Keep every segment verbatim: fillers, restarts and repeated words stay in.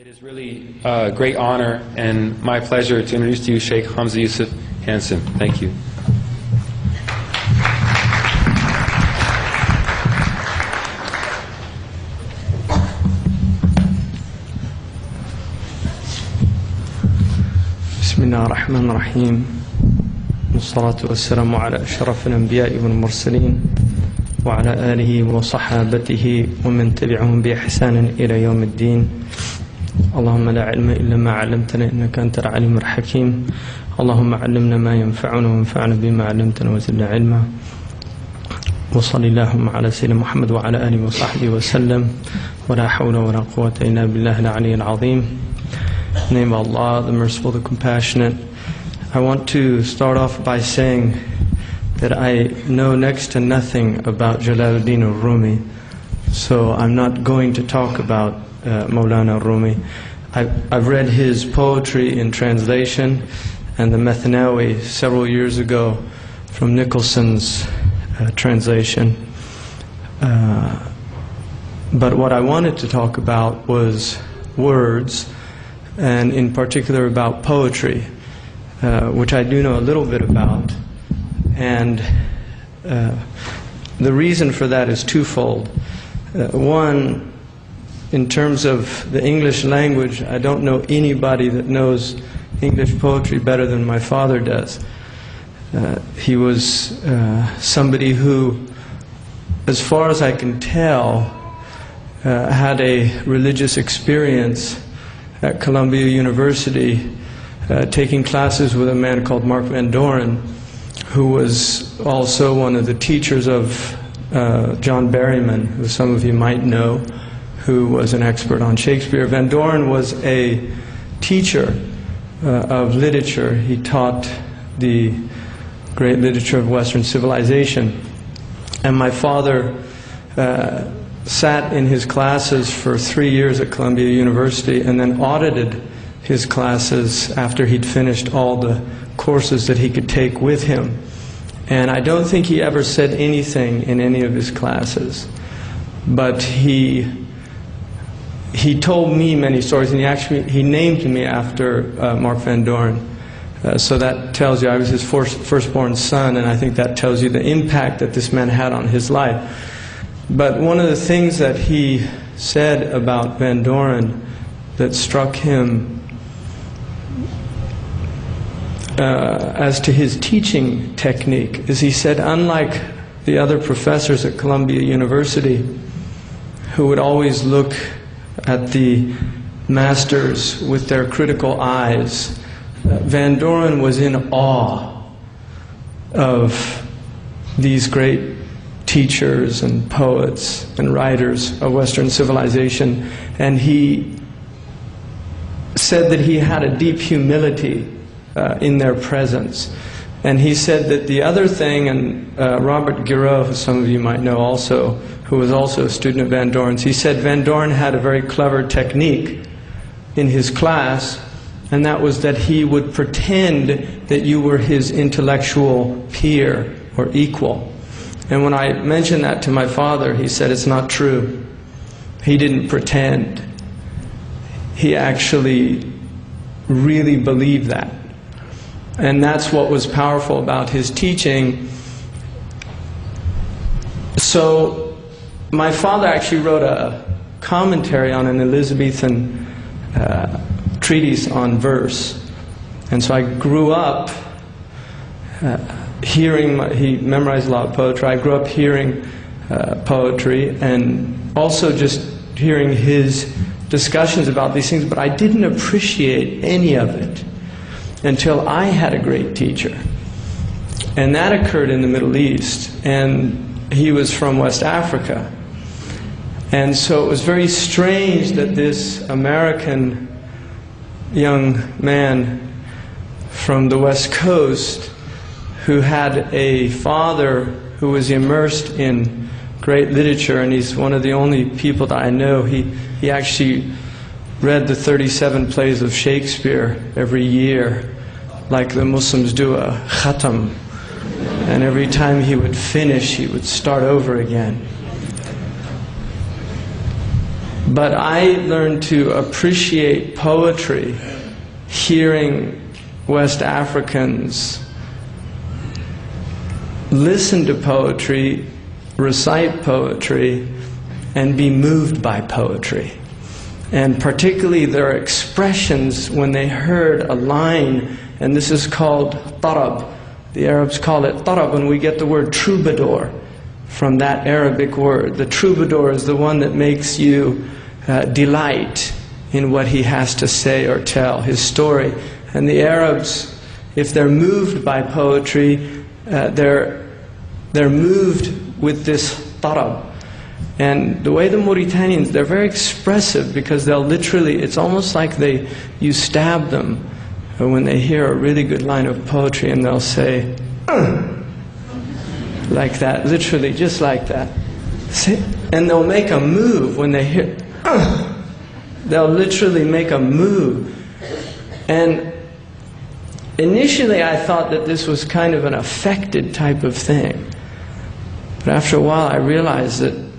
It is really a great honor and my pleasure to introduce to you Sheikh Hamza Yusuf Hanson. Thank you. Bismillah ar-Rahman ar-Rahim. Wassalatu wassalamu ala ashraf al-anbiya wal mursalin wa ala alihi wa sahbatihi wa man tabi'ahum bi ihsan ila yawm ad-din. Allahumma la ilma illa ma 'allamtana innaka antal alimul hakim. Allahumma 'allimna ma yanfa'una wa anfa'na bima 'allamtana wa zidna 'ilma. Wa sallallahu ala sayyidina Muhammad wa ala alihi wa sahbihi wa sallam. Wa la hawla wa la quwwata illa billahi al-'aliyyil 'azhim. In the name of Allah, the Merciful, the Compassionate. I want to start off by saying that I know next to nothing about Jalaluddin al-Rumi, so I'm not going to talk about uh, Mawlana al-Rumi. I've, I've read his poetry in translation and the Methnawi several years ago from Nicholson's uh, translation. Uh, but what I wanted to talk about was words, and in particular about poetry, uh, which I do know a little bit about. And uh, the reason for that is twofold. Uh, one, in terms of the English language, I don't know anybody that knows English poetry better than my father does. Uh, he was uh, somebody who, as far as I can tell, uh, had a religious experience at Columbia University, uh, taking classes with a man called Mark Van Doren, who was also one of the teachers of uh, John Berryman, who some of you might know, who was an expert on Shakespeare. Van Doren was a teacher uh, of literature. He taught the great literature of Western civilization. And my father uh, sat in his classes for three years at Columbia University and then audited his classes after he'd finished all the courses that he could take with him. And I don't think he ever said anything in any of his classes, but he he told me many stories, and he actually he named me after uh, Mark Van Doren. Uh, so that tells you I was his first, firstborn son, and I think that tells you the impact that this man had on his life. But one of the things that he said about Van Doren that struck him uh, as to his teaching technique is he said, unlike the other professors at Columbia University who would always look at the masters with their critical eyes, uh, Van Doren was in awe of these great teachers and poets and writers of Western civilization, and he said that he had a deep humility uh, in their presence. And he said that the other thing, and uh, Robert Giroux, who some of you might know also, who was also a student of Van Doren's, he said Van Doren had a very clever technique in his class, and that was that he would pretend that you were his intellectual peer or equal. And when I mentioned that to my father, he said, it's not true. He didn't pretend. He actually really believed that. And that's what was powerful about his teaching. So my father actually wrote a commentary on an Elizabethan uh, treatise on verse. And so I grew up uh, hearing, my, he memorized a lot of poetry. I grew up hearing uh, poetry and also just hearing his discussions about these things, but I didn't appreciate any of it until I had a great teacher. And that occurred in the Middle East, and he was from West Africa. And so it was very strange that this American young man from the West Coast, who had a father who was immersed in great literature, and he's one of the only people that I know, he, he actually read the thirty-seven plays of Shakespeare every year, like the Muslims do a khatam. And every time he would finish, he would start over again. But I learned to appreciate poetry hearing West Africans listen to poetry, recite poetry, and be moved by poetry. And particularly their expressions when they heard a line, and this is called tarab. The Arabs call it tarab, and we get the word troubadour from that Arabic word. The troubadour is the one that makes you uh, delight in what he has to say or tell, his story. And the Arabs, if they're moved by poetry, uh, they're, they're moved with this tarab. And the way the Mauritanians, they're very expressive, because they'll literally, it's almost like they, you stab them when they hear a really good line of poetry, and they'll say, ugh, like that, literally, just like that. See? And they'll make a move when they hear, ugh, they'll literally make a move. And initially I thought that this was kind of an affected type of thing. But after a while I realized that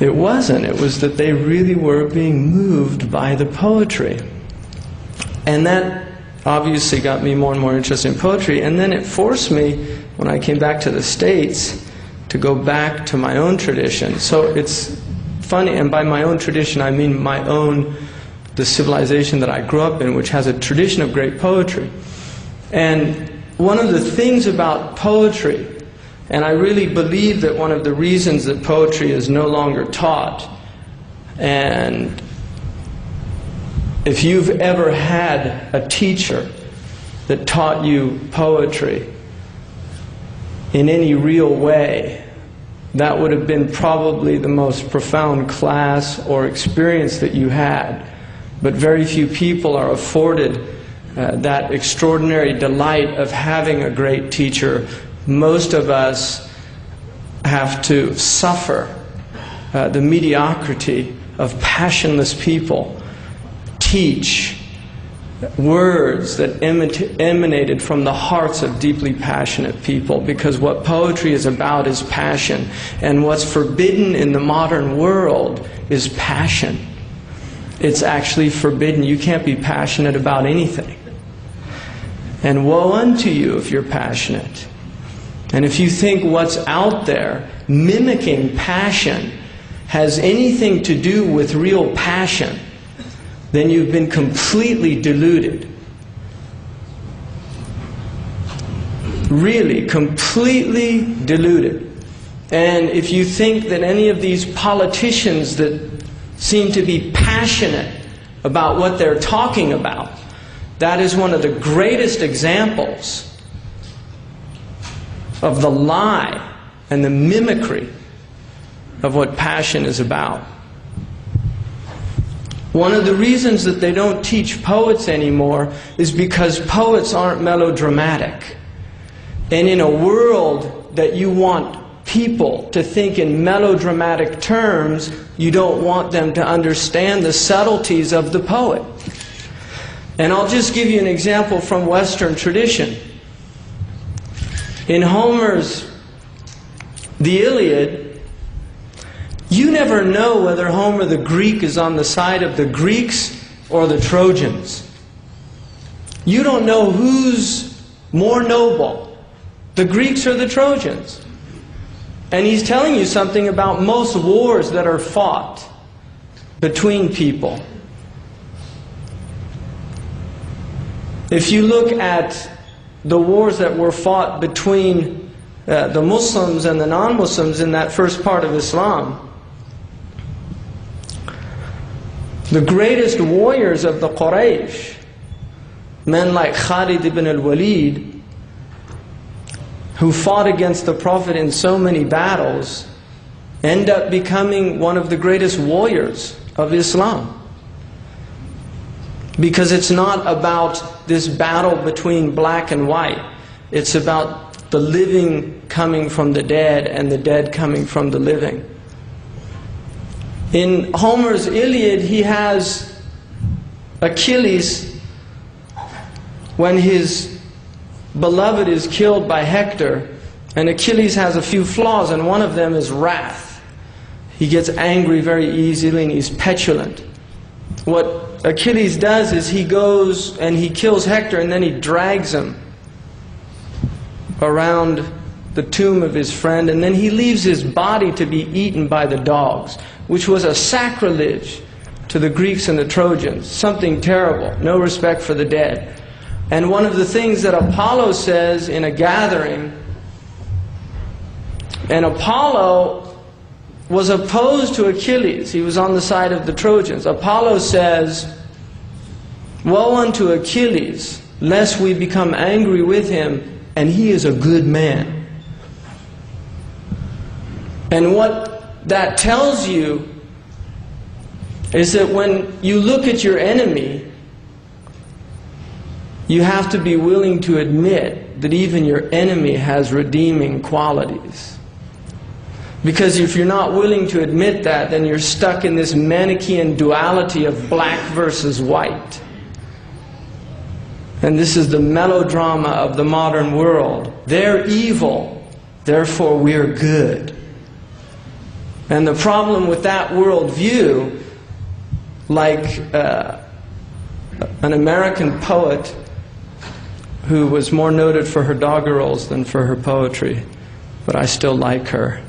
it wasn't. It was that they really were being moved by the poetry. And that obviously got me more and more interested in poetry. And then it forced me, when I came back to the States, to go back to my own tradition. So it's funny, and by my own tradition I mean my own, the civilization that I grew up in, which has a tradition of great poetry. And one of the things about poetry, and I really believe that one of the reasons that poetry is no longer taught, and if you've ever had a teacher that taught you poetry in any real way, that would have been probably the most profound class or experience that you had. But very few people are afforded uh, that extraordinary delight of having a great teacher. Most of us have to suffer uh, the mediocrity of passionless people teach words that emanated from the hearts of deeply passionate people, because what poetry is about is passion, and what's forbidden in the modern world is passion. It's actually forbidden. You can't be passionate about anything, and woe unto you if you're passionate. And if you think what's out there mimicking passion has anything to do with real passion, then you've been completely deluded. Really, completely deluded. And if you think that any of these politicians that seem to be passionate about what they're talking about, that is one of the greatest examples of the lie and the mimicry of what passion is about. One of the reasons that they don't teach poets anymore is because poets aren't melodramatic. And in a world that you want people to think in melodramatic terms, you don't want them to understand the subtleties of the poet. And I'll just give you an example from Western tradition. In Homer's The Iliad, you never know whether Homer the Greek is on the side of the Greeks or the Trojans. You don't know who's more noble, the Greeks or the Trojans. And he's telling you something about most wars that are fought between people. If you look at the wars that were fought between uh, the Muslims and the non-Muslims in that first part of Islam, the greatest warriors of the Quraysh, men like Khalid ibn al-Walid, who fought against the Prophet in so many battles, end up becoming one of the greatest warriors of Islam. Because it's not about this battle between black and white. It's about the living coming from the dead and the dead coming from the living. In Homer's Iliad, he has Achilles, when his beloved is killed by Hector, and Achilles has a few flaws, and one of them is wrath. He gets angry very easily and he's petulant. What Achilles does is he goes and he kills Hector and then he drags him around the tomb of his friend, and then he leaves his body to be eaten by the dogs, which was a sacrilege to the Greeks and the Trojans, something terrible, no respect for the dead. And one of the things that Apollo says in a gathering, and Apollo was opposed to Achilles, he was on the side of the Trojans. Apollo says, "Woe unto Achilles, lest we become angry with him, and he is a good man." And what that tells you is that when you look at your enemy, you have to be willing to admit that even your enemy has redeeming qualities. Because if you're not willing to admit that, then you're stuck in this Manichaean duality of black versus white. And this is the melodrama of the modern world. They're evil, therefore we're good. And the problem with that worldview, like uh, an American poet who was more noted for her doggerels than for her poetry, but I still like her,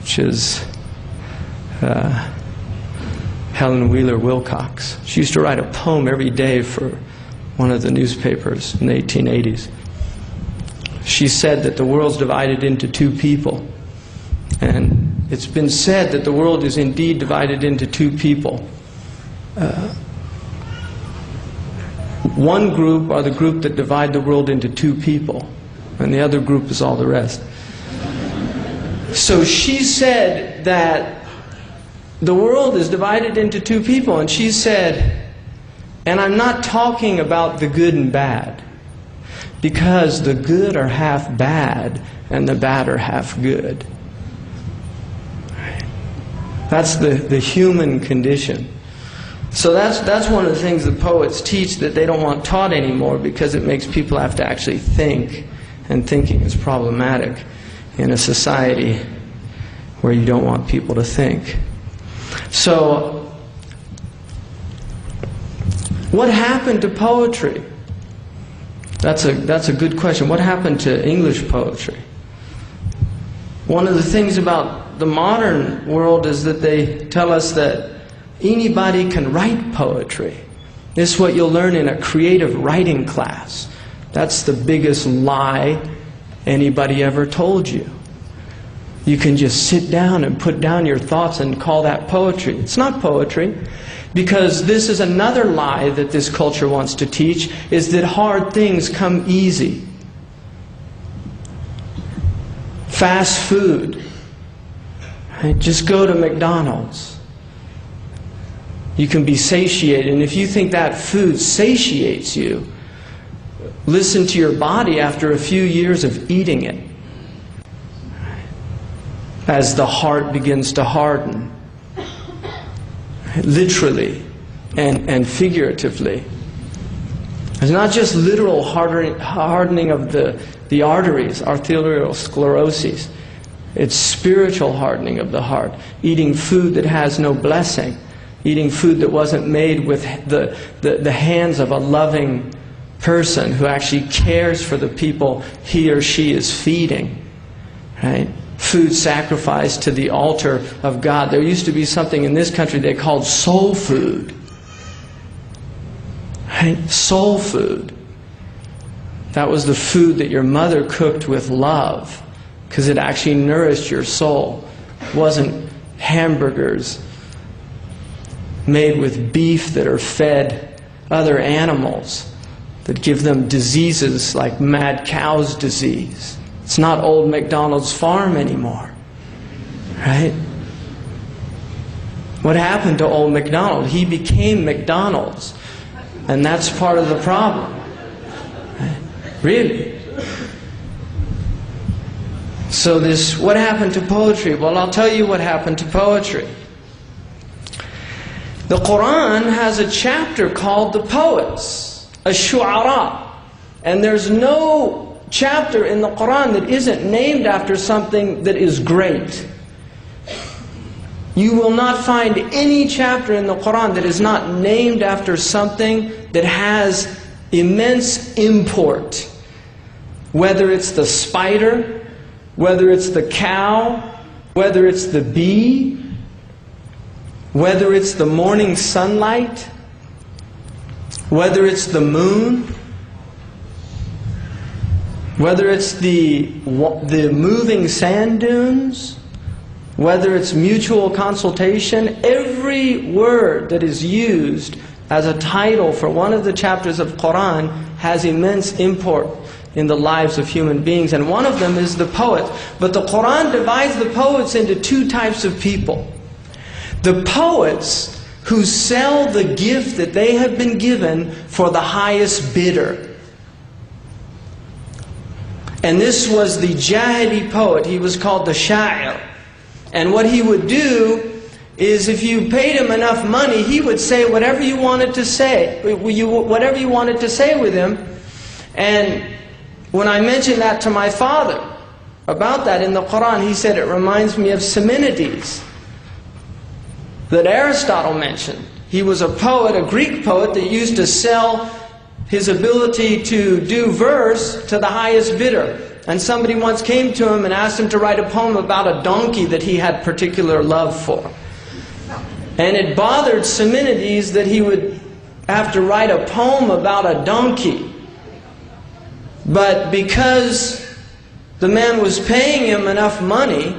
which is uh, Helen Wheeler Wilcox. She used to write a poem every day for one of the newspapers in the eighteen eighties. She said that the world's divided into two people, and it's been said that the world is indeed divided into two people. Uh, One group are the group that divide the world into two people, and the other group is all the rest. So she said that the world is divided into two people, and she said, and I'm not talking about the good and bad, because the good are half bad and the bad are half good. That's the, the human condition. So that's, that's one of the things the poets teach that they don't want taught anymore, because it makes people have to actually think, and thinking is problematic in a society where you don't want people to think. So what happened to poetry? That's a, that's a good question. What happened to English poetry? One of the things about the modern world is that they tell us that anybody can write poetry. This is what you'll learn in a creative writing class. That's the biggest lie anybody ever told you. You can just sit down and put down your thoughts and call that poetry. It's not poetry, because this is another lie that this culture wants to teach, is that hard things come easy. Fast food. Right? Just go to McDonald's. You can be satiated, and if you think that food satiates you, listen to your body after a few years of eating it. As the heart begins to harden, literally and, and figuratively. It's not just literal hardening of the, the arteries, arteriosclerosis. It's spiritual hardening of the heart, eating food that has no blessing. Eating food that wasn't made with the, the, the hands of a loving person who actually cares for the people he or she is feeding. Right? Food sacrificed to the altar of God. There used to be something in this country they called soul food. Right? Soul food. That was the food that your mother cooked with love, because it actually nourished your soul. It wasn't hamburgers made with beef that are fed other animals that give them diseases like mad cow's disease. It's not old McDonald's farm anymore, right? What happened to old McDonald? He became McDonald's, and that's part of the problem, right? Really. So this, what happened to poetry? Well, I'll tell you what happened to poetry. The Quran has a chapter called the poets, Ash-Shu'ara. And there's no chapter in the Quran that isn't named after something that is great. You will not find any chapter in the Quran that is not named after something that has immense import. Whether it's the spider, whether it's the cow, whether it's the bee, whether it's the morning sunlight, whether it's the moon, whether it's the, the moving sand dunes, whether it's mutual consultation, every word that is used as a title for one of the chapters of Quran has immense import in the lives of human beings, and one of them is the poet. But the Quran divides the poets into two types of people. The poets who sell the gift that they have been given for the highest bidder. And this was the Jahili poet. He was called the Sha'ir. And what he would do is, if you paid him enough money, he would say whatever you wanted to say, whatever you wanted to say with him. And when I mentioned that to my father about that in the Quran, he said it reminds me of Simonides that Aristotle mentioned. He was a poet, a Greek poet, that used to sell his ability to do verse to the highest bidder. And somebody once came to him and asked him to write a poem about a donkey that he had particular love for. And it bothered Simonides that he would have to write a poem about a donkey. But because the man was paying him enough money,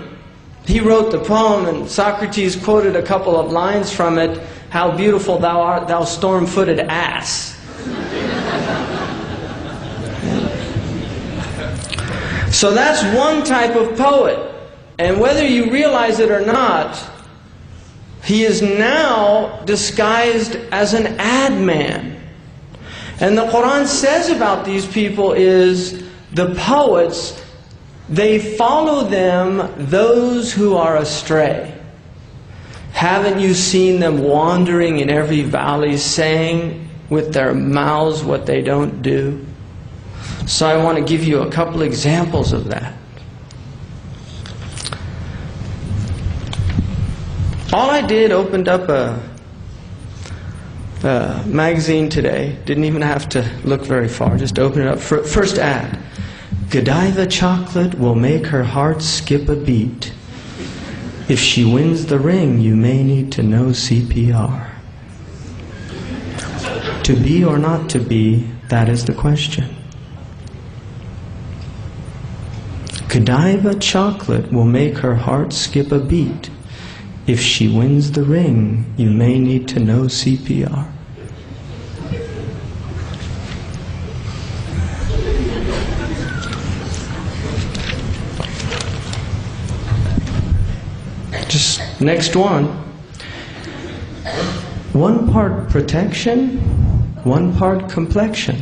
he wrote the poem, and Socrates quoted a couple of lines from it, "How beautiful thou art, thou storm-footed ass." So that's one type of poet. And whether you realize it or not, he is now disguised as an ad man. And the Quran says about these people is, the poets, they follow them those who are astray. Haven't you seen them wandering in every valley, saying with their mouths what they don't do? So I want to give you a couple examples of that. All I did, opened up a, a magazine today. Didn't even have to look very far. Just open it up. First ad. Godiva chocolate will make her heart skip a beat. If she wins the ring, you may need to know C P R. To be or not to be, that is the question. Godiva chocolate will make her heart skip a beat. If she wins the ring, you may need to know C P R. Just next one. One part protection, one part complexion.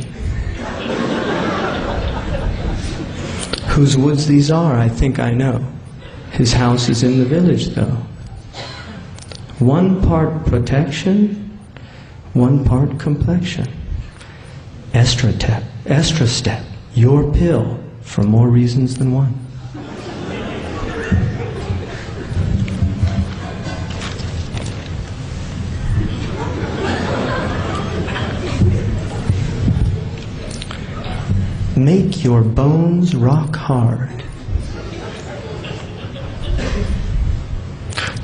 Whose woods these are, I think I know. His house is in the village, though. One part protection, one part complexion. Estratep, Estrastep, your pill, for more reasons than one. Make your bones rock hard.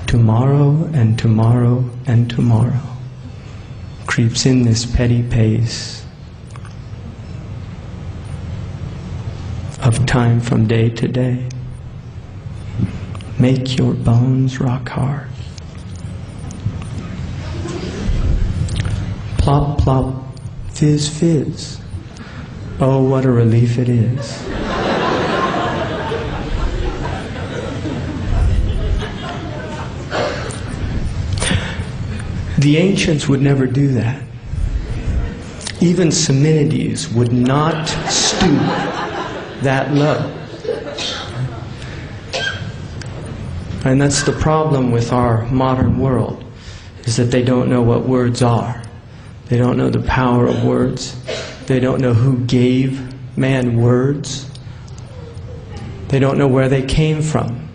Tomorrow and tomorrow and tomorrow creeps in this petty pace of time from day to day. Make your bones rock hard. Plop, plop, fizz, fizz. Oh, what a relief it is. The ancients would never do that. Even Simonides would not stoop that low. And that's the problem with our modern world, is that they don't know what words are. They don't know the power of words. They don't know who gave man words. They don't know where they came from.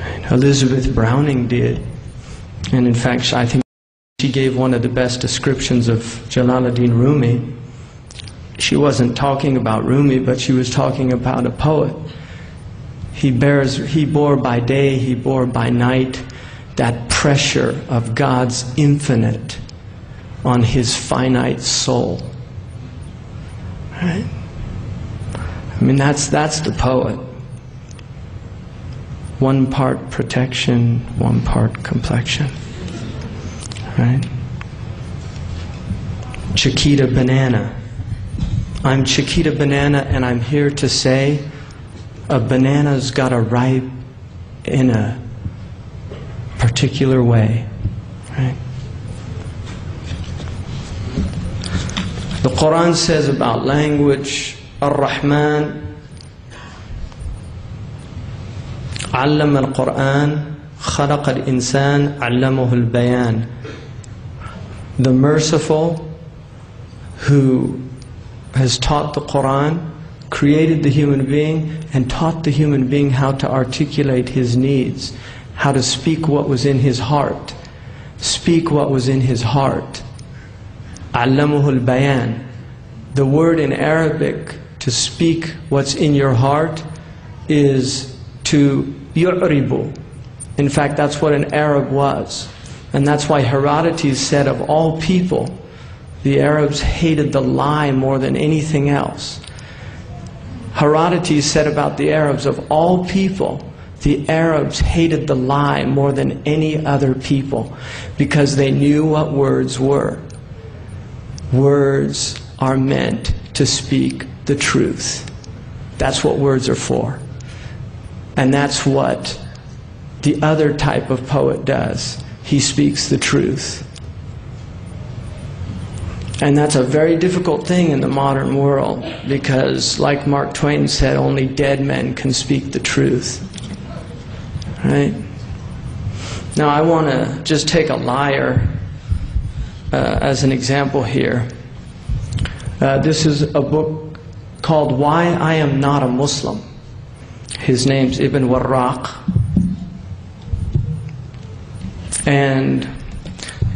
Right. Elizabeth Browning did. And in fact, I think she gave one of the best descriptions of Jalaluddin Rumi. She wasn't talking about Rumi, but she was talking about a poet. He bears, he bore by day, he bore by night, that pressure of God's infinite on his finite soul. Right? I mean, that's, that's the poet. One part protection, one part complexion. Right? Chiquita Banana. I'm Chiquita Banana, and I'm here to say a banana's got to ripe in a particular way. Right? The Quran says about language, Ar-Rahman, علم القرآن خلق الإنسان علمه البيان. The merciful who has taught the Quran created the human being and taught the human being how to articulate his needs, how to speak what was in his heart. Speak what was in his heart. علمه البيان. The word in Arabic to speak what's in your heart is to yu'ribu. In fact, that's what an Arab was. And that's why Herodotus said of all people, the Arabs hated the lie more than anything else. Herodotus said about the Arabs, of all people, the Arabs hated the lie more than any other people because they knew what words were. Words are meant to speak the truth. That's what words are for. And that's what the other type of poet does. He speaks the truth. And that's a very difficult thing in the modern world because, like Mark Twain said, only dead men can speak the truth. Right? Now I want to just take a liar uh, as an example here. Uh, this is a book called Why I Am Not a Muslim. His name's Ibn Warraq. And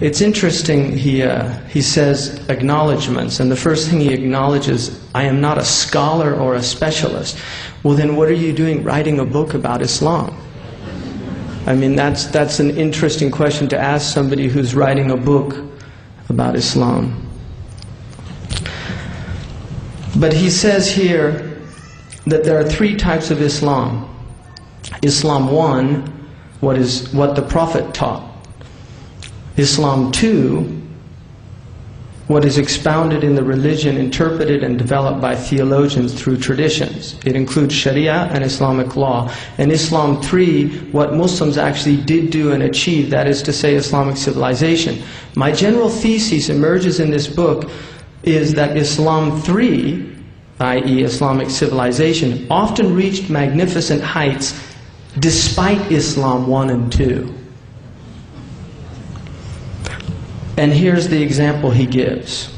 it's interesting, he, uh, he says acknowledgements, and the first thing he acknowledges, I am not a scholar or a specialist. Well, then what are you doing writing a book about Islam? I mean, that's, that's an interesting question to ask somebody who's writing a book about Islam. But he says here that there are three types of Islam. Islam one, what is what the Prophet taught. Islam two, what is expounded in the religion, interpreted and developed by theologians through traditions. It includes Sharia and Islamic law. And Islam three, what Muslims actually did do and achieve, that is to say, Islamic civilization. My general thesis emerges in this book is that Islam three, that is Islamic civilization, often reached magnificent heights despite Islam one and two. And here's the example he gives.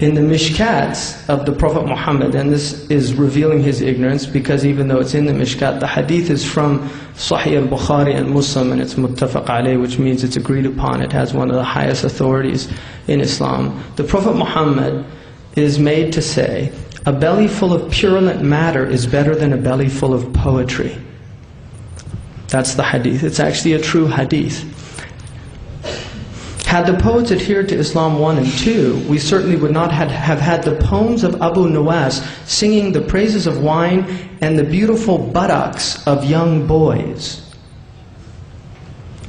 In the Mishkats of the Prophet Muhammad, and this is revealing his ignorance because even though it's in the Mishkat, the hadith is from Sahih al-Bukhari and Muslim, and it's muttafaq alayh, which means it's agreed upon. It has one of the highest authorities in Islam. The Prophet Muhammad is made to say, a belly full of purulent matter is better than a belly full of poetry. That's the hadith. It's actually a true hadith. Had the poets adhered to Islam one and two, we certainly would not have had the poems of Abu Nuwas singing the praises of wine and the beautiful buttocks of young boys.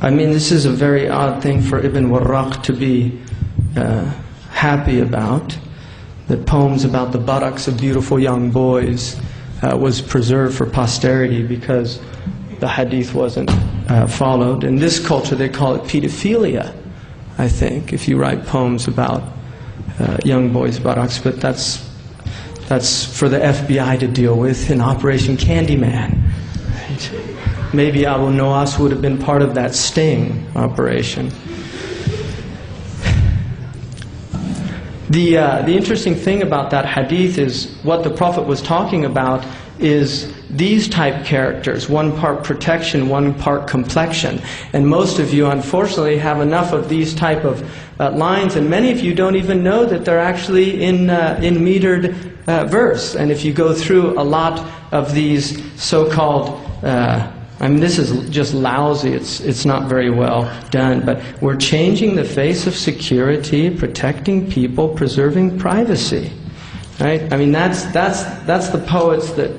I mean, this is a very odd thing for Ibn Warraq to be uh, happy about. That poems about the buttocks of beautiful young boys uh, was preserved for posterity because the hadith wasn't uh, followed. In this culture, they call it pedophilia, I think, if you write poems about uh, young boys' buttocks, but that's, that's for the F B I to deal with in Operation Candyman. Right? Maybe Abu Nuwas would have been part of that sting operation. The, uh, the interesting thing about that hadith is what the Prophet was talking about is these type characters, one part protection, one part complexion. And most of you, unfortunately, have enough of these type of uh, lines, and many of you don't even know that they're actually in, uh, in metered uh, verse. And if you go through a lot of these so-called, uh, I mean, this is just lousy, it's, it's not very well done, but we're changing the face of security, protecting people, preserving privacy. Right? I mean, that's, that's, that's the poets that,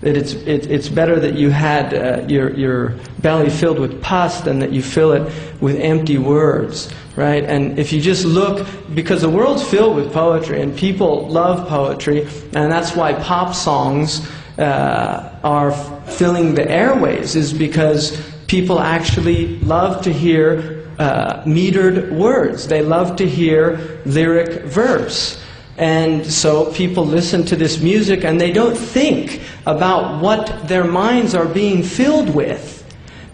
that it's, it, it's better that you had uh, your, your belly filled with pus than that you fill it with empty words. Right? And if you just look, because the world's filled with poetry and people love poetry, and that's why pop songs uh, are filling the airways, is because people actually love to hear uh, metered words. They love to hear lyric verse. And so people listen to this music and they don't think about what their minds are being filled with.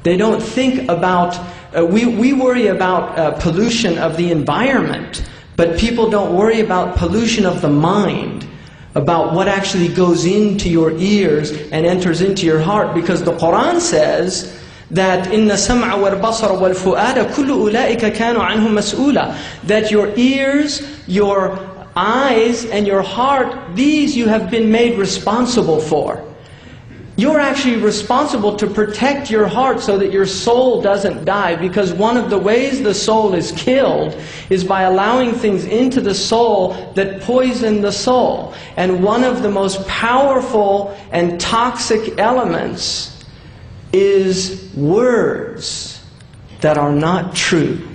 They don't think about, uh, we, we worry about uh, pollution of the environment, but people don't worry about pollution of the mind, about what actually goes into your ears and enters into your heart, because the Quran says that إِنَّ السَّمْعَ وَالْبَصَرَ وَالْفُؤَادَ كُلُّ أُولَٰئِكَ كَانُوا عَنْهُمْ مَسْئُولًا, that your ears, your eyes and your heart, these you have been made responsible for. You're actually responsible to protect your heart so that your soul doesn't die, because one of the ways the soul is killed is by allowing things into the soul that poison the soul. And one of the most powerful and toxic elements is words that are not true,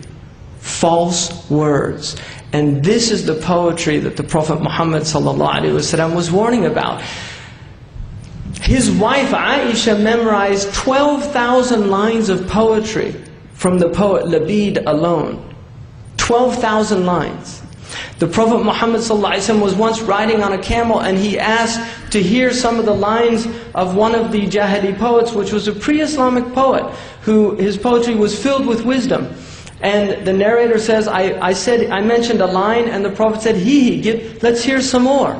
false words. And this is the poetry that the Prophet Muhammad ﷺ was warning about. His wife Aisha memorized twelve thousand lines of poetry from the poet Labeed alone. twelve thousand lines. The Prophet Muhammad ﷺ was once riding on a camel and he asked to hear some of the lines of one of the Jahili poets, which was a pre-Islamic poet, who his poetry was filled with wisdom. And the narrator says, I, I said, I mentioned a line, and the Prophet said, hee hee, give, let's hear some more.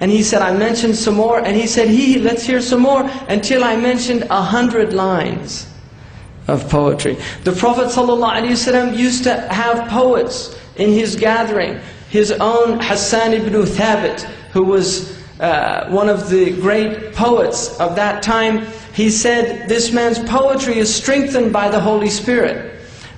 And he said, I mentioned some more, and he said, hee hee, let's hear some more, until I mentioned a hundred lines of poetry. The Prophet ﷺ used to have poets in his gathering. His own Hassan ibn Thabit, who was uh, one of the great poets of that time, he said, this man's poetry is strengthened by the Holy Spirit.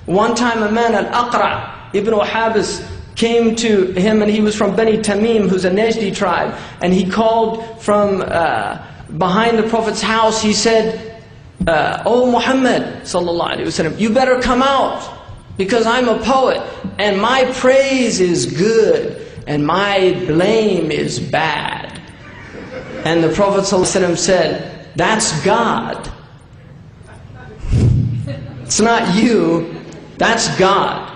One time a man, Al-Aqra ibn Habis, came to him, and he was from Bani Tamim, who's a Najdi tribe, and he called from uh, behind the Prophet's house. He said, uh, oh Muhammad sallallahu alaihi wasallam, you better come out, because I'm a poet, and my praise is good, and my blame is bad. And the Prophet sallallahu alaihi wasallam said, that's God. It's not you. That's God.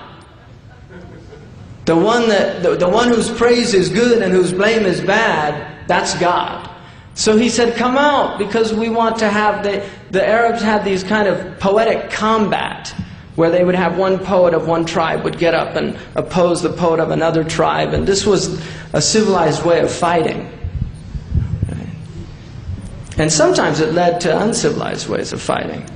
The one, that, the, the one whose praise is good and whose blame is bad, that's God. So he said, come out, because we want to have the... The Arabs had these kind of poetic combat, where they would have one poet of one tribe would get up and oppose the poet of another tribe, and this was a civilized way of fighting. And sometimes it led to uncivilized ways of fighting,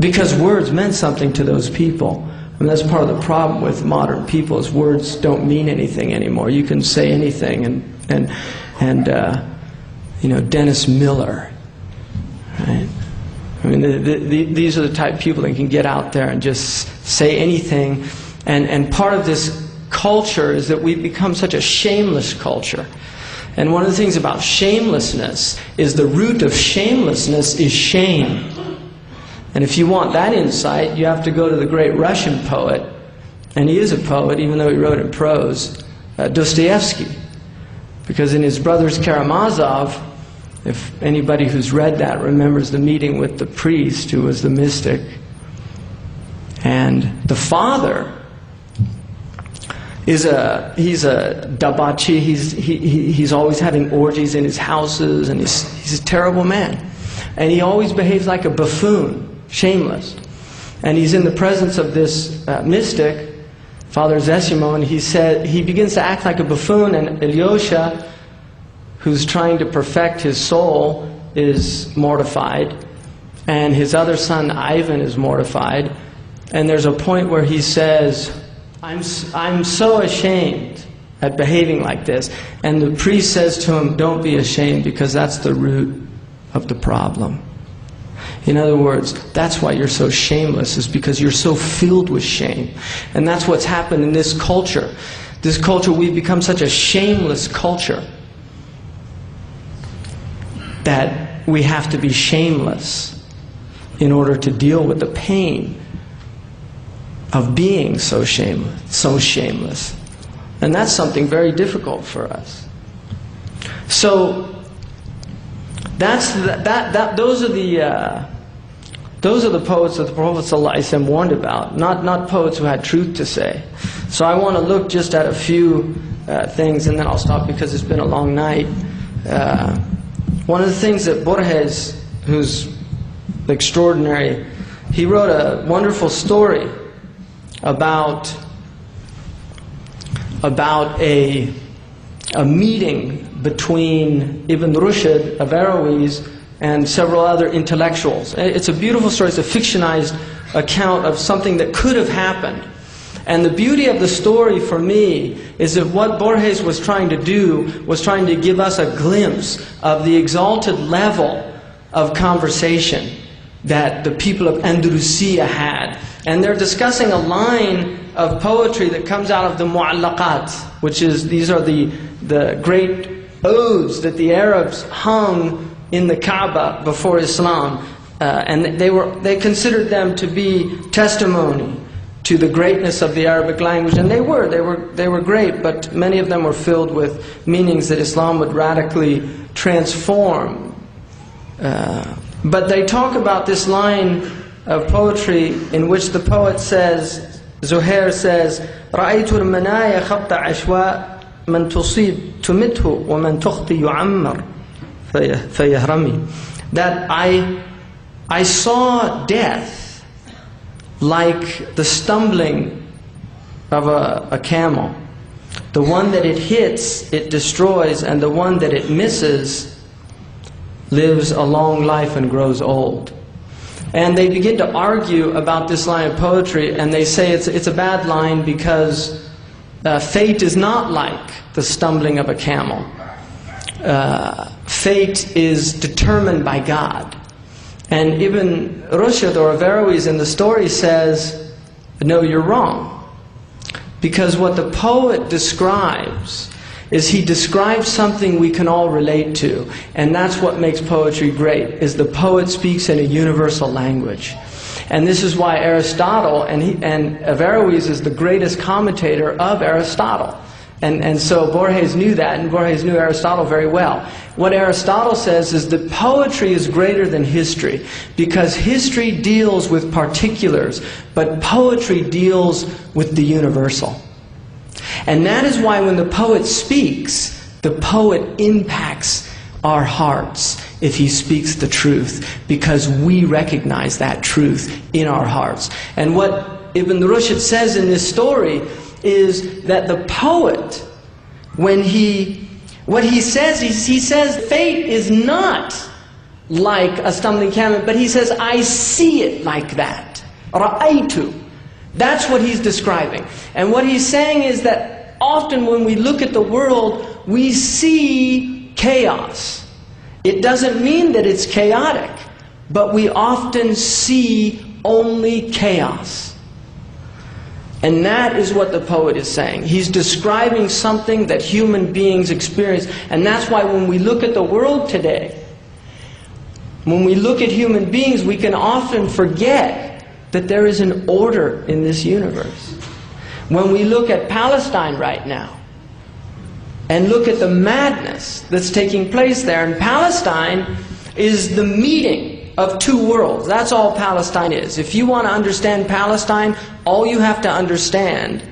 because words meant something to those people. And that's part of the problem with modern people, is words don't mean anything anymore. You can say anything, and, and, and uh, you know, Dennis Miller, right? I mean, the, the, the, these are the type of people that can get out there and just say anything. And, and part of this culture is that we've become such a shameless culture. And one of the things about shamelessness is the root of shamelessness is shame. And if you want that insight, you have to go to the great Russian poet, and he is a poet, even though he wrote in prose, uh, Dostoevsky. Because in his Brothers Karamazov, if anybody who's read that remembers the meeting with the priest who was the mystic, and the father is a, he's a dabachi, he's, he, he, he's always having orgies in his houses, and he's, he's a terrible man. And he always behaves like a buffoon. Shameless. And he's in the presence of this uh, mystic, Father Zesimo, and he said, he begins to act like a buffoon, and Ilyosha, who's trying to perfect his soul, is mortified, and his other son Ivan is mortified, and there's a point where he says, I'm, I'm so ashamed at behaving like this. And the priest says to him, don't be ashamed, because that's the root of the problem. In other words, that's why you're so shameless, is because you're so filled with shame. And that's what's happened in this culture. This culture, we've become such a shameless culture that we have to be shameless in order to deal with the pain of being so shameless, so shameless. And that's something very difficult for us. So That's the, that, that, those are the, uh, those are the poets that the Prophet ﷺ warned about, not, not poets who had truth to say. So I want to look just at a few uh, things, and then I'll stop because it's been a long night. Uh, one of the things that Borges, who's extraordinary, he wrote a wonderful story about, about a, a meeting between Ibn Rushd of Averroes and several other intellectuals. It's a beautiful story. It's a fictionized account of something that could have happened. And the beauty of the story for me is that what Borges was trying to do was trying to give us a glimpse of the exalted level of conversation that the people of Andalusia had. And they're discussing a line of poetry that comes out of the Mu'allaqat, which is, these are the, the great odes that the Arabs hung in the Kaaba before Islam, uh, and they were they considered them to be testimony to the greatness of the Arabic language, and they were they were they were great, but many of them were filled with meanings that Islam would radically transform. Uh, but they talk about this line of poetry in which the poet says, Zuhair says, "Ra'aytul manaya khabta ashwa." من تصيب تمته ومن تخطي يعمر فيهرمي. That I, I saw death like the stumbling of a, a camel. The one that it hits, it destroys, and the one that it misses lives a long life and grows old. And they begin to argue about this line of poetry, and they say it's, it's a bad line because Uh, fate is not like the stumbling of a camel. Uh, fate is determined by God. And Ibn Rushd or Averroes in the story says, no, you're wrong. Because what the poet describes is he describes something we can all relate to. And that's what makes poetry great, is the poet speaks in a universal language. And this is why Aristotle, and, he, and Averroes is the greatest commentator of Aristotle. And, and so Borges knew that, and Borges knew Aristotle very well. What Aristotle says is that poetry is greater than history, because history deals with particulars, but poetry deals with the universal. And that is why when the poet speaks, the poet impacts our hearts if he speaks the truth, because we recognize that truth in our hearts. And what Ibn Rushd says in this story is that the poet, when he, what he says, is he says fate is not like a stumbling camel, but he says, I see it like that. Ra'aytu. That's what he's describing. And what he's saying is that often when we look at the world, we see chaos. It doesn't mean that it's chaotic, but we often see only chaos. And that is what the poet is saying. He's describing something that human beings experience. And that's why when we look at the world today, when we look at human beings, we can often forget that there is an order in this universe. When we look at Palestine right now, and look at the madness that's taking place there. And Palestine is the meeting of two worlds. That's all Palestine is. If you want to understand Palestine, all you have to understand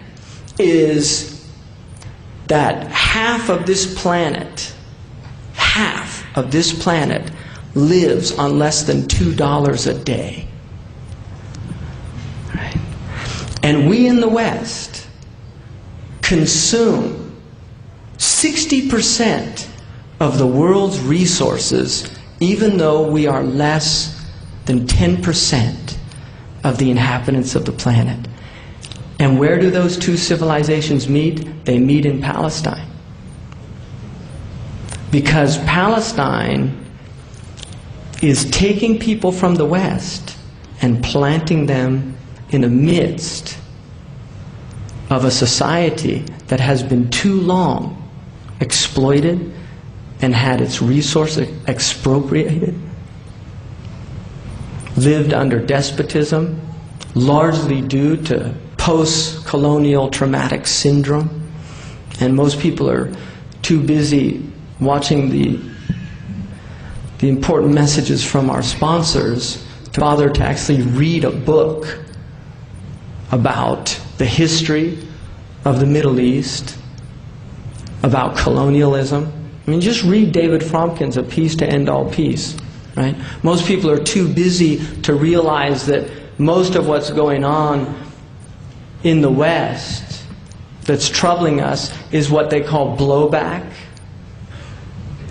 is that half of this planet, half of this planet lives on less than two dollars a day. Right? And we in the West consume sixty percent of the world's resources even though we are less than ten percent of the inhabitants of the planet. And where do those two civilizations meet? They meet in Palestine. Because Palestine is taking people from the West and planting them in the midst of a society that has been too long exploited and had its resources expropriated, lived under despotism, largely due to post-colonial traumatic syndrome. And most people are too busy watching the, the important messages from our sponsors to bother to actually read a book about the history of the Middle East, about colonialism. I mean, just read David Fromkin's A Peace to End All Peace, right? Most people are too busy to realize that most of what's going on in the West that's troubling us is what they call blowback.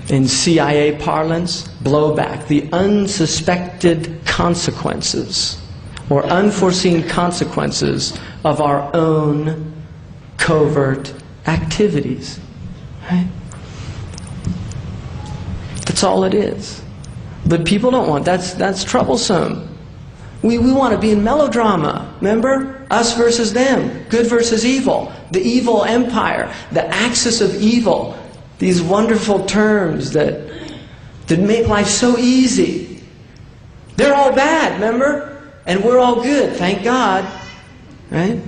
In C I A parlance, blowback, the unsuspected consequences or unforeseen consequences of our own covert activities, right? That's all it is. But people don't want, that's, that's troublesome. We, we want to be in melodrama, remember? Us versus them, good versus evil, the evil empire, the axis of evil, these wonderful terms that, that make life so easy. They're all bad, remember? And we're all good, thank God, right?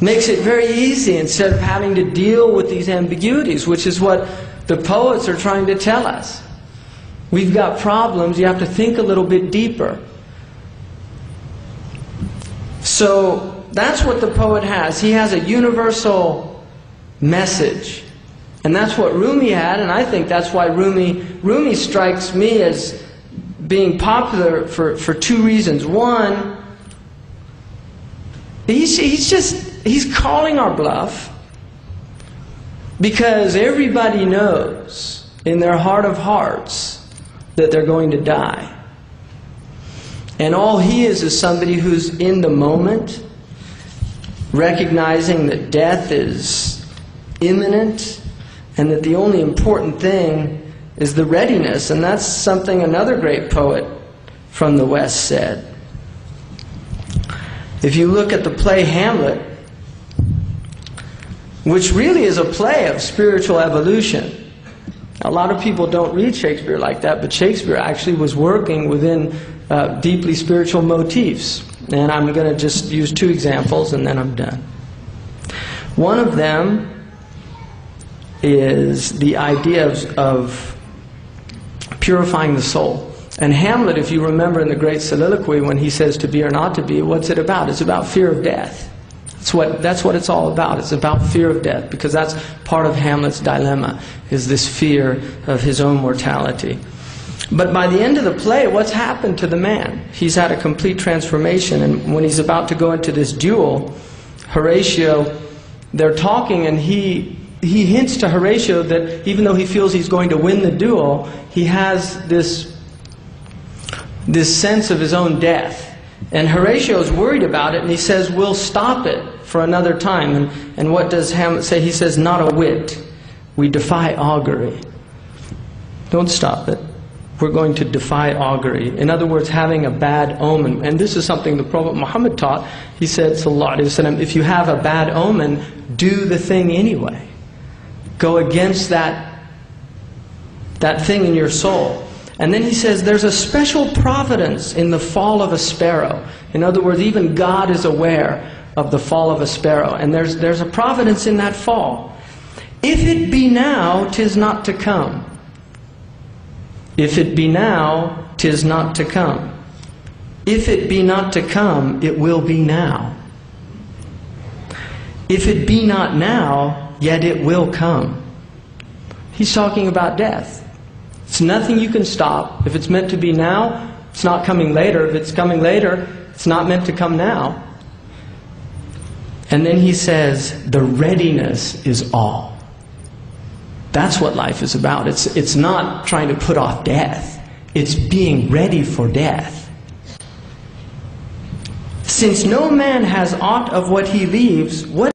Makes it very easy instead of having to deal with these ambiguities, which is what the poets are trying to tell us. We've got problems, you have to think a little bit deeper. So that's what the poet has. He has a universal message. And that's what Rumi had, and I think that's why Rumi, Rumi strikes me as being popular for, for two reasons. One, he's, he's just, he's calling our bluff, because everybody knows in their heart of hearts that they're going to die. And all he is is somebody who's in the moment, recognizing that death is imminent, and that the only important thing is the readiness. And that's something another great poet from the West said. If you look at the play Hamlet, which really is a play of spiritual evolution. A lot of people don't read Shakespeare like that, but Shakespeare actually was working within uh, deeply spiritual motifs. And I'm going to just use two examples and then I'm done. One of them is the idea of, of purifying the soul. And Hamlet, if you remember in the great soliloquy, when he says to be or not to be, what's it about? It's about fear of death. That's what, that's what it's all about. It's about fear of death, because that's part of Hamlet's dilemma, is this fear of his own mortality. But by the end of the play, what's happened to the man? He's had a complete transformation, and when he's about to go into this duel, Horatio, they're talking, and he He hints to Horatio that even though he feels he's going to win the duel, he has this, this sense of his own death. And Horatio is worried about it, and he says, we'll stop it for another time. And, and what does Hamlet say? He says, not a whit. We defy augury. Don't stop it. We're going to defy augury. In other words, having a bad omen. And this is something the Prophet Muhammad taught. He said, Sallallahu Alaihi Wasallam, if you have a bad omen, do the thing anyway. Go against that, that thing in your soul. And then he says, there's a special providence in the fall of a sparrow. In other words, even God is aware of the fall of a sparrow. And there's, there's a providence in that fall. If it be now, 'tis not to come. If it be now, 'tis not to come. If it be not to come, it will be now. If it be not now, yet it will come. He's talking about death. It's nothing you can stop. If it's meant to be now, it's not coming later. If it's coming later, it's not meant to come now. And then he says, the readiness is all. That's what life is about. It's, it's not trying to put off death. It's being ready for death. Since no man has aught of what he leaves, what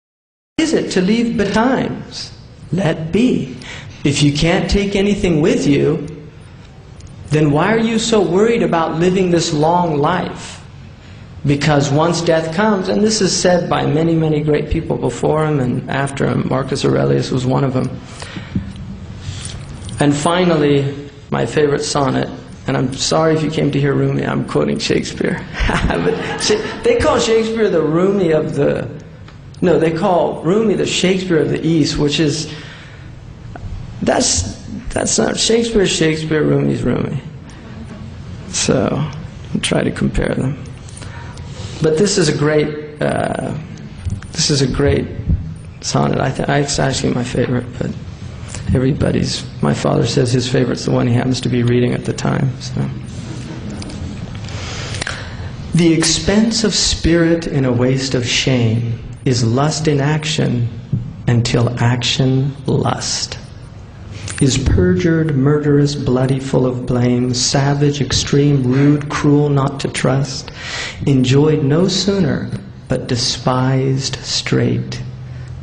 is it to leave betimes? Let be. If you can't take anything with you, then why are you so worried about living this long life? Because once death comes, and this is said by many, many great people before him and after him, Marcus Aurelius was one of them. And finally, my favorite sonnet, and I'm sorry if you came to hear Rumi, I'm quoting Shakespeare. But they call Shakespeare the Rumi of the, no, they call Rumi the Shakespeare of the East, which is, that's, that's not, Shakespeare's Shakespeare, Rumi's Rumi. So, I'll try to compare them. But this is a great, uh, this is a great sonnet. I th it's actually my favorite, but everybody's, my father says his favorite's the one he happens to be reading at the time. So. The expense of spirit in a waste of shame is lust in action until action lust. Is perjured, murderous, bloody, full of blame, savage, extreme, rude, cruel, not to trust, enjoyed no sooner, but despised straight,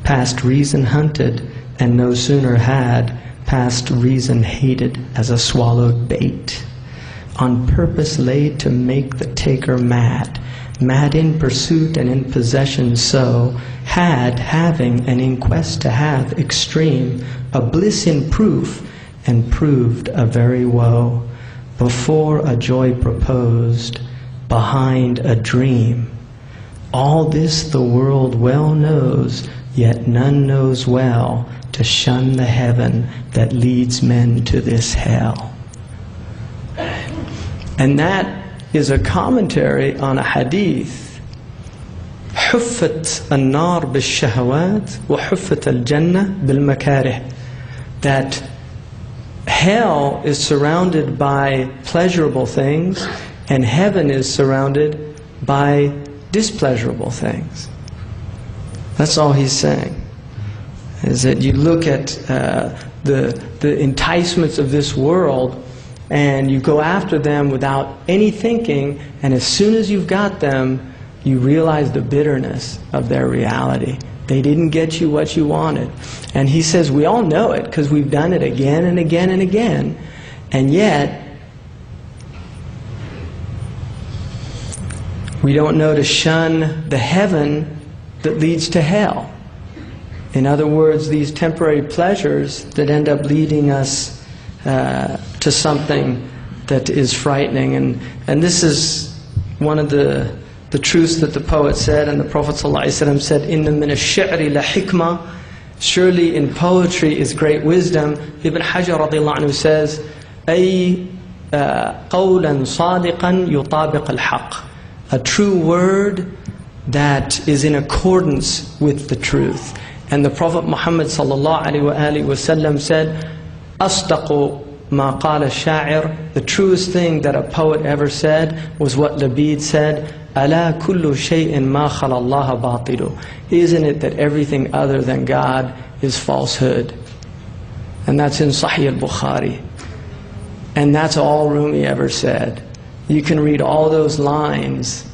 past reason hunted, and no sooner had, past reason hated as a swallowed bait, on purpose laid to make the taker mad, mad in pursuit and in possession so, had, having, and in quest to have, extreme, a bliss in proof, and proved a very woe, before a joy proposed, behind a dream. All this the world well knows, yet none knows well, to shun the heaven that leads men to this hell. And that is a commentary on a hadith. حُفَّتْ النَّارْ بِالشَّهَوَاتِ وَحُفَّتَ الْجَنَّةِ بِالْمَكَارِهِ. That hell is surrounded by pleasurable things and heaven is surrounded by displeasurable things. That's all he's saying. Is that you look at uh, the, the enticements of this world and you go after them without any thinking, and as soon as you've got them, you realize the bitterness of their reality. They didn't get you what you wanted. And he says, we all know it, because we've done it again and again and again. And yet, we don't know to shun the heaven that leads to hell. In other words, these temporary pleasures that end up leading us uh, to something that is frightening. And, and this is one of the, the truths that the poet said and the Prophet ﷺ said, "Inna min ash-shi'ri la hikma." Surely in poetry is great wisdom. Ibn Hajar radiallahu anhu says, "Ay qawlan sadiqan yutabiq al-haq." A true word that is in accordance with the truth. And the Prophet Muhammad ﷺ said, "Astaqu ma qala sha'ir." The truest thing that a poet ever said was what Labeed said, "Ala kullu shay'in ma khala Allaha batilu." Isn't it that everything other than God is falsehood? And that's in Sahih al-Bukhari. And that's all Rumi ever said. You can read all those lines,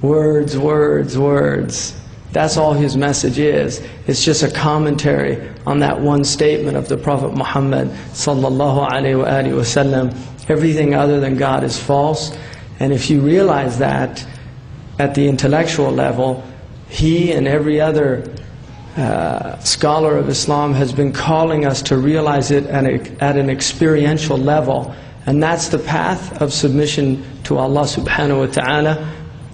words, words, words. That's all his message is. It's just a commentary on that one statement of the Prophet Muhammad sallallahu alaihi wasallam. Everything other than God is false. And if you realize that at the intellectual level, he and every other uh, scholar of Islam has been calling us to realize it at, a, at an experiential level. And that's the path of submission to Allah subhanahu wa ta'ala,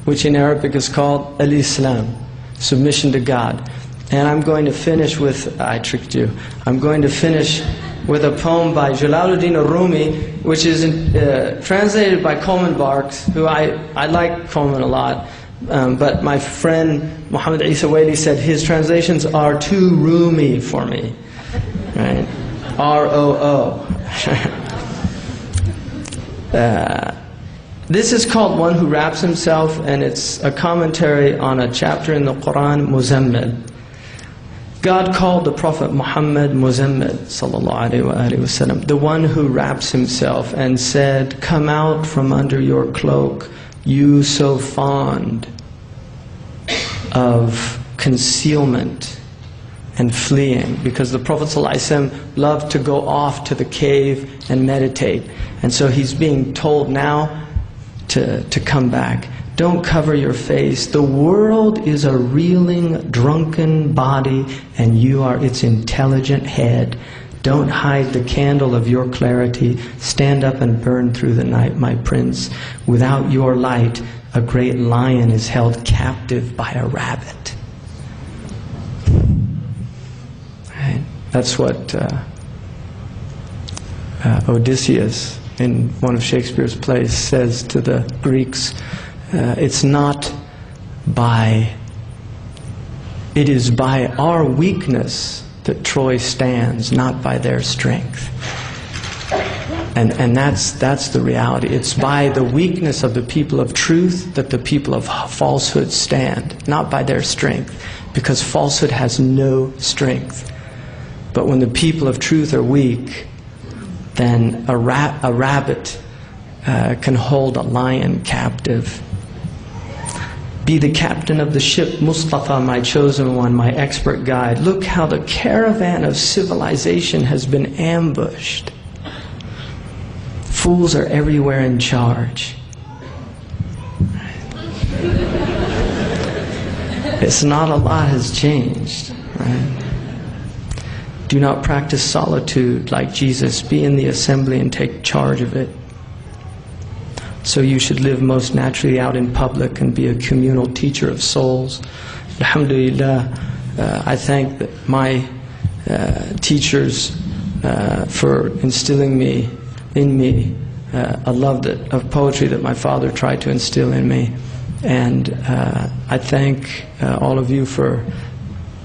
which in Arabic is called al-Islam. Submission to God. And I'm going to finish with, I tricked you, I'm going to finish with a poem by Jalaluddin al-Rumi, which is uh, translated by Coleman Barks, who I, I like Coleman a lot, um, but my friend Muhammad Isa Whaley said his translations are too roomy for me. Right? R O O. uh, This is called One Who Wraps Himself, and it's a commentary on a chapter in the Quran, Muzammil. God called the Prophet Muhammad Muzammil sallallahu alaihi wa alihi wasallam, the one who wraps himself, and said, "Come out from under your cloak, you so fond of concealment and fleeing." Because the Prophet sallallahu alaihi wasallam loved to go off to the cave and meditate, and so he's being told now to, to come back. Don't cover your face. The world is a reeling, drunken body, and you are its intelligent head. Don't hide the candle of your clarity. Stand up and burn through the night, my prince. Without your light, a great lion is held captive by a rabbit. Right? That's what uh, uh, Odysseus, in one of Shakespeare's plays, says to the Greeks. Uh, it's not by, it is by our weakness that Troy stands, not by their strength. And, and that's, that's the reality. It's by the weakness of the people of truth that the people of falsehood stand, not by their strength, because falsehood has no strength. But when the people of truth are weak, then a, ra a rabbit uh, can hold a lion captive. Be the captain of the ship, Mustafa, my chosen one, my expert guide. Look how the caravan of civilization has been ambushed. Fools are everywhere in charge. It's not a lot has changed. Right? Do not practice solitude like Jesus. Be in the assembly and take charge of it. So you should live most naturally out in public and be a communal teacher of souls. Alhamdulillah, uh, I thank my uh, teachers uh, for instilling me, in me uh, a love that, of poetry that my father tried to instill in me. And uh, I thank uh, all of you for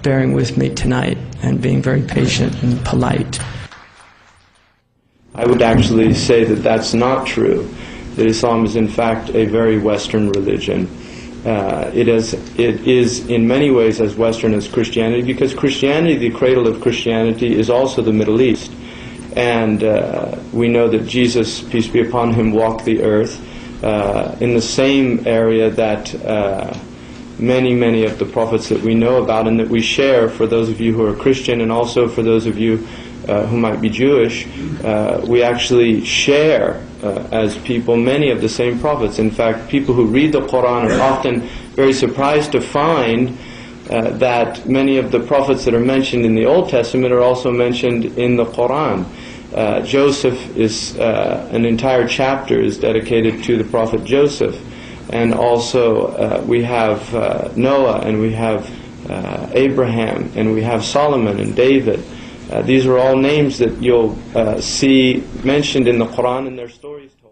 bearing with me tonight and being very patient and polite. I would actually say that that's not true. That Islam is in fact a very Western religion. Uh, it, is, it is in many ways as Western as Christianity, because Christianity, the cradle of Christianity, is also the Middle East. And uh, we know that Jesus, peace be upon him, walked the earth uh, in the same area that uh, many, many of the prophets that we know about and that we share, for those of you who are Christian and also for those of you Uh, who might be Jewish, uh, we actually share uh, as people many of the same prophets. In fact, people who read the Quran are often very surprised to find uh, that many of the prophets that are mentioned in the Old Testament are also mentioned in the Quran. Uh, Joseph is, uh, an entire chapter is dedicated to the prophet Joseph. And also uh, we have uh, Noah, and we have uh, Abraham, and we have Solomon and David. Uh, these are all names that you'll uh, see mentioned in the Quran, and their stories.